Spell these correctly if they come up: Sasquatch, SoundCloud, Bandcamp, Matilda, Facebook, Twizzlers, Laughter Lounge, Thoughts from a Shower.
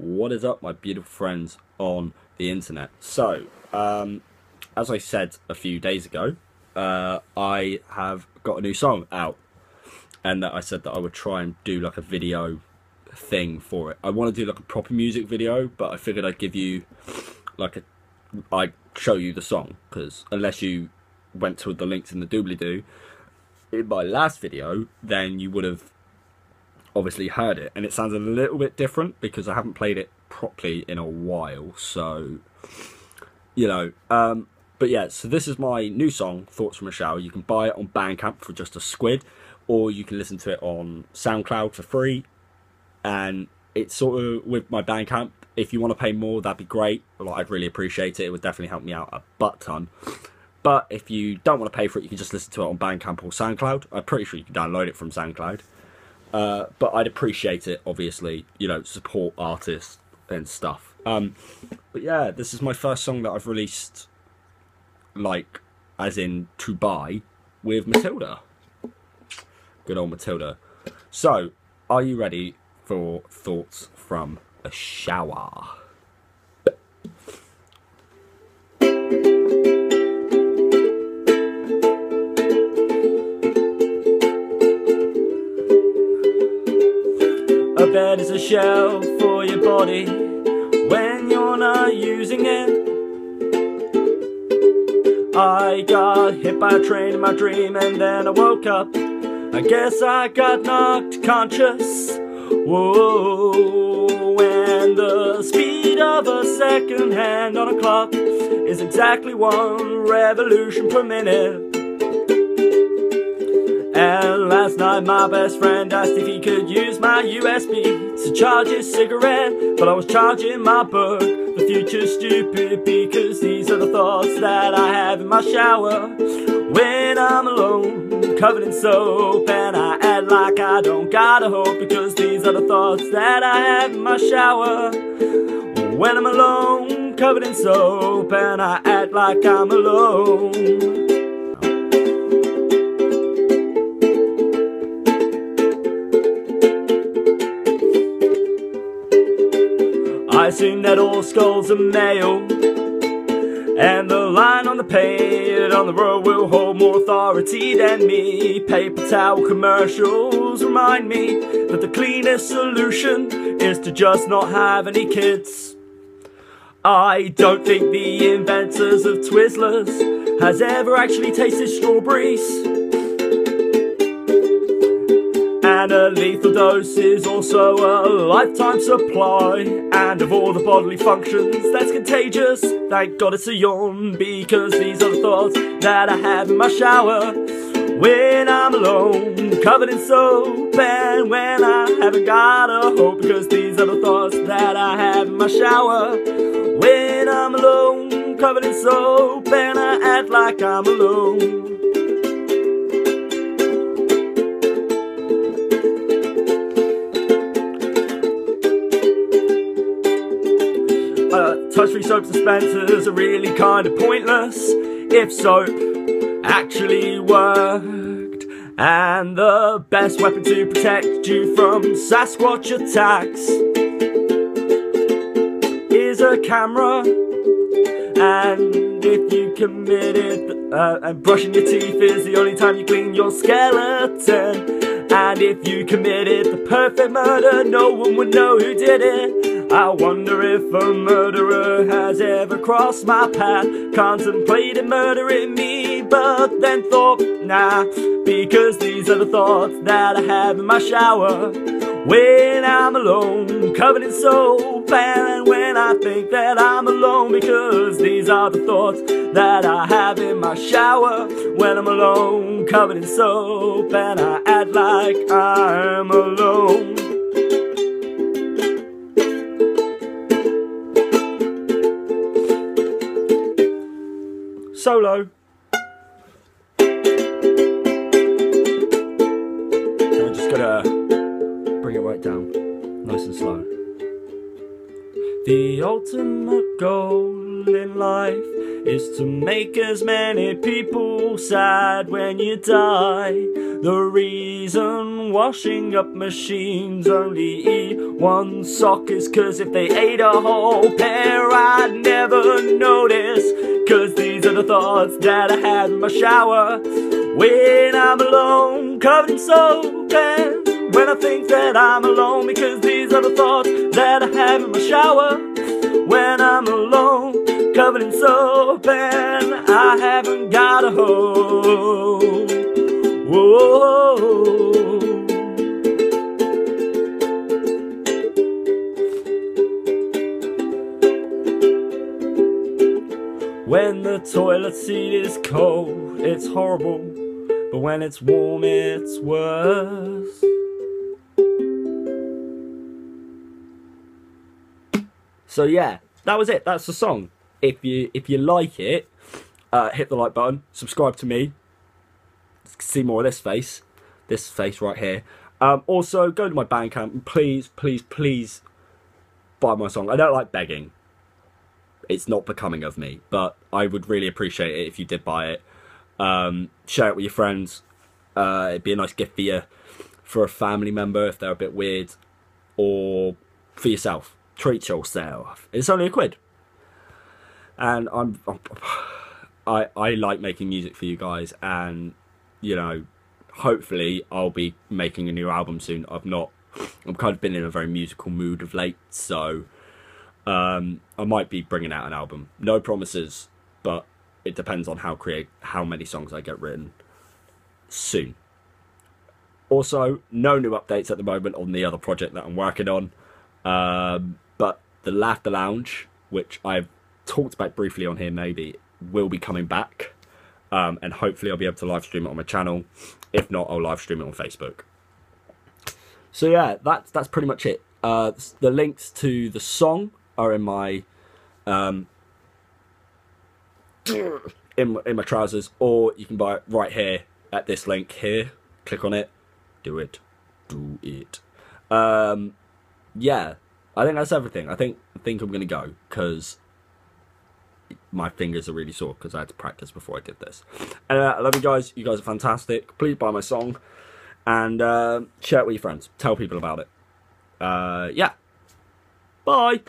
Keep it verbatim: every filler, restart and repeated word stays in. What is up, my beautiful friends on the internet? So, um, as I said a few days ago, uh, I have got a new song out, and that I said that I would try and do like a video thing for it. I want to do like a proper music video, but I figured I'd give you like a, I'd show you the song, because unless you went to the links in the doobly-doo in my last video, then you would have obviously heard it, and it sounds a little bit different because I haven't played it properly in a while. So, you know, um, but yeah, so this is my new song, Thoughts from a Shower. You can buy it on Bandcamp for just a squid, or you can listen to it on SoundCloud for free. And it's sort of with my Bandcamp, if you want to pay more, that'd be great. Like, I'd really appreciate it. It would definitely help me out a butt ton. But if you don't want to pay for it, you can just listen to it on Bandcamp or SoundCloud. I'm pretty sure you can download it from SoundCloud. Uh, but I'd appreciate it, obviously, you know, support artists and stuff. Um, but yeah, this is my first song that I've released, like, as in to buy, with Matilda. Good old Matilda. So, are you ready for Thoughts from a Shower? A bed is a shell for your body when you're not using it. I got hit by a train in my dream, and then I woke up. I guess I got knocked conscious. Whoa, and the speed of a second hand on a clock is exactly one revolution per minute. And last night my best friend asked if he could use my U S B to charge his cigarette, but I was charging my book. The future's stupid because these are the thoughts that I have in my shower when I'm alone, covered in soap, and I act like I don't gotta hope, because these are the thoughts that I have in my shower when I'm alone, covered in soap, and I act like I'm alone. I assume that all skulls are male, and the line on the page on the road will hold more authority than me. Paper towel commercials remind me that the cleanest solution is to just not have any kids. I don't think the inventors of Twizzlers has ever actually tasted strawberries. And a lethal dose is also a lifetime supply. And of all the bodily functions that's contagious, thank God it's a yawn, because these are the thoughts that I have in my shower when I'm alone, covered in soap, and when I haven't got a hope, because these are the thoughts that I have in my shower when I'm alone, covered in soap, and I act like I'm alone. Touch-free soap dispensers are really kind of pointless if soap actually worked. And the best weapon to protect you from Sasquatch attacks is a camera. And if you committed uh, and brushing your teeth is the only time you clean your skeleton. And if you committed the perfect murder, no one would know who did it. I wonder if a murderer has ever crossed my path, contemplated murdering me, but then thought, nah, because these are the thoughts that I have in my shower when I'm alone, covered in soap, and when I think that I'm alone, because these are the thoughts that I have in my shower when I'm alone, covered in soap, and I act like I'm alone. Solo. So I'm just gonna bring it right down, nice and slow. The ultimate goal in life is to make as many people sad when you die. The reason long washing up machines only eat one sock is cause if they ate a whole pair I'd never notice. Cause these are the thoughts that I had in my shower when I'm alone, covered in soap. And when I think that I'm alone, because these are the thoughts that I have in my shower when I'm alone, covered in soap, and I haven't got a home. Whoa. When the toilet seat is cold, it's horrible, but when it's warm, it's worse. So yeah, that was it. That's the song. If you if you like it, uh, hit the like button. Subscribe to me. See more of this face, this face right here. Um, also, go to my Bandcamp and please, please, please buy my song. I don't like begging. It's not becoming of me, but I would really appreciate it if you did buy it. Um, share it with your friends. Uh, it'd be a nice gift for you, for a family member if they're a bit weird, or for yourself. Treat yourself. It's only a quid, and I'm, I'm I I like making music for you guys, and you know, hopefully I'll be making a new album soon. I've not. I've kind of been in a very musical mood of late, so. Um, I might be bringing out an album. No promises, but it depends on how create how many songs I get written soon. Also, no new updates at the moment on the other project that I'm working on. Um, but the Laughter Lounge, which I've talked about briefly on here, maybe will be coming back, um, and hopefully I'll be able to live stream it on my channel. If not, I'll live stream it on Facebook. So yeah, that's that's pretty much it. Uh, the links to the song are in my um, in, in my trousers, or you can buy it right here at this link here. Click on it, do it, do it. Um, yeah, I think that's everything. I think I think I'm gonna go because my fingers are really sore because I had to practice before I did this. And uh, I love you guys. You guys are fantastic. Please buy my song and uh, share it with your friends. Tell people about it. Uh, yeah. Bye.